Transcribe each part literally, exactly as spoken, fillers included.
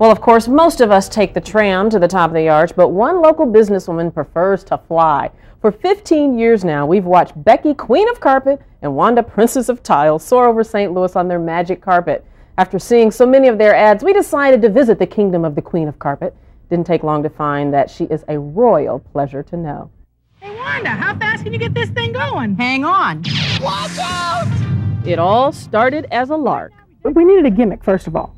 Well, of course, most of us take the tram to the top of the arch, but one local businesswoman prefers to fly. For fifteen years now, we've watched Becky, Queen of Carpet, and Wanda, Princess of Tile, soar over Saint Louis on their magic carpet. After seeing so many of their ads, we decided to visit the kingdom of the Queen of Carpet. Didn't take long to find that she is a royal pleasure to know. Hey, Wanda, how fast can you get this thing going? Hang on. Watch out! It all started as a lark. We needed a gimmick, first of all.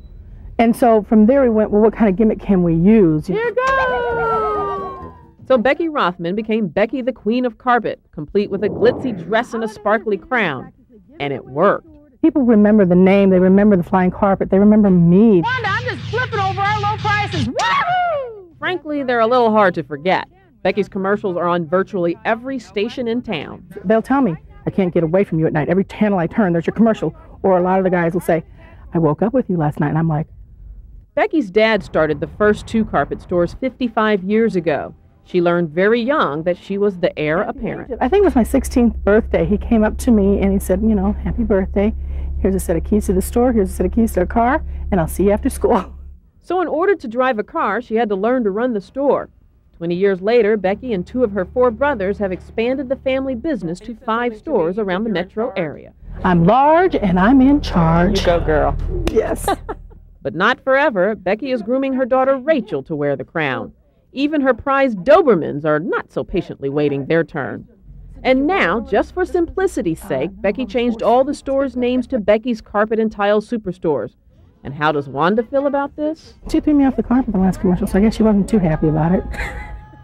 And so from there we went, well, what kind of gimmick can we use? Here goes! So Becky Rothman became Becky the Queen of Carpet, complete with a glitzy dress and a sparkly crown. And it worked. People remember the name, they remember the flying carpet, they remember me. Wanda, I'm just flipping over our low prices. Woo! Frankly, they're a little hard to forget. Becky's commercials are on virtually every station in town. They'll tell me, I can't get away from you at night. Every channel I turn, there's your commercial. Or a lot of the guys will say, I woke up with you last night, and I'm like, Becky's dad started the first two carpet stores fifty-five years ago. She learned very young that she was the heir apparent. I think it was my sixteenth birthday. He came up to me and he said, you know, happy birthday. Here's a set of keys to the store, here's a set of keys to a car, and I'll see you after school. So in order to drive a car, she had to learn to run the store. twenty years later, Becky and two of her four brothers have expanded the family business to five stores around the metro area. I'm large and I'm in charge. You go, girl. Yes. But not forever. Becky is grooming her daughter Rachel to wear the crown. Even her prized Dobermans are not so patiently waiting their turn. And now, just for simplicity's sake, Becky changed all the stores' names to Becky's Carpet and Tile Superstores. And how does Wanda feel about this? She threw me off the carpet in the last commercial, so I guess she wasn't too happy about it.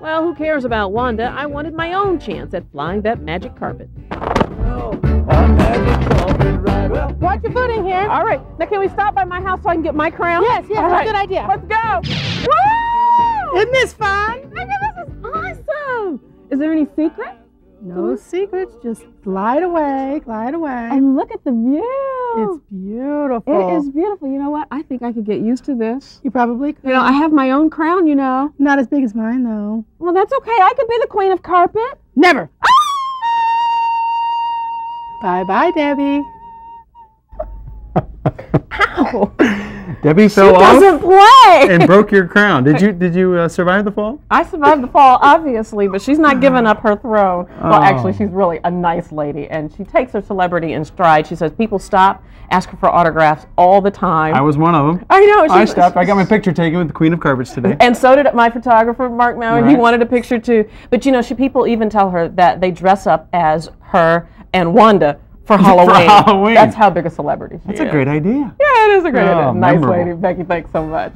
Well, who cares about Wanda? I wanted my own chance at flying that magic carpet. Oh, I'm magic carpet right up. Watch your foot in here. All right. Now, can we stop by my house so I can get my crown? Yes, yes. All right. That's a good idea. Let's go. Woo! Isn't this fun? I know, this is awesome. Is there any secret? No secrets. Just glide away, glide away. And look at the view. It's beautiful. It is beautiful. You know what? I think I could get used to this. You probably could. You know, I have my own crown, you know. Not as big as mine, though. Well, that's okay. I could be the Queen of Carpet. Never. Ah! Bye-bye, Debbie. Ow! Debbie fell off and broke your crown. Did you did you uh, survive the fall? I survived the fall, obviously, but she's not giving up her throne. Oh. Well, actually, she's really a nice lady, and she takes her celebrity in stride. She says people stop, ask her for autographs all the time. I was one of them. I know. She, I stopped. I got my picture taken with the Queen of Carpets today. And so did my photographer, Mark Mauer. Right. He wanted a picture, too. But, you know, she, people even tell her that they dress up as her and Wanda for Halloween. For Halloween. That's how big a celebrity she is. That's a great idea. Yeah, it is a great oh, idea. Nice memorable lady. Becky, thanks so much.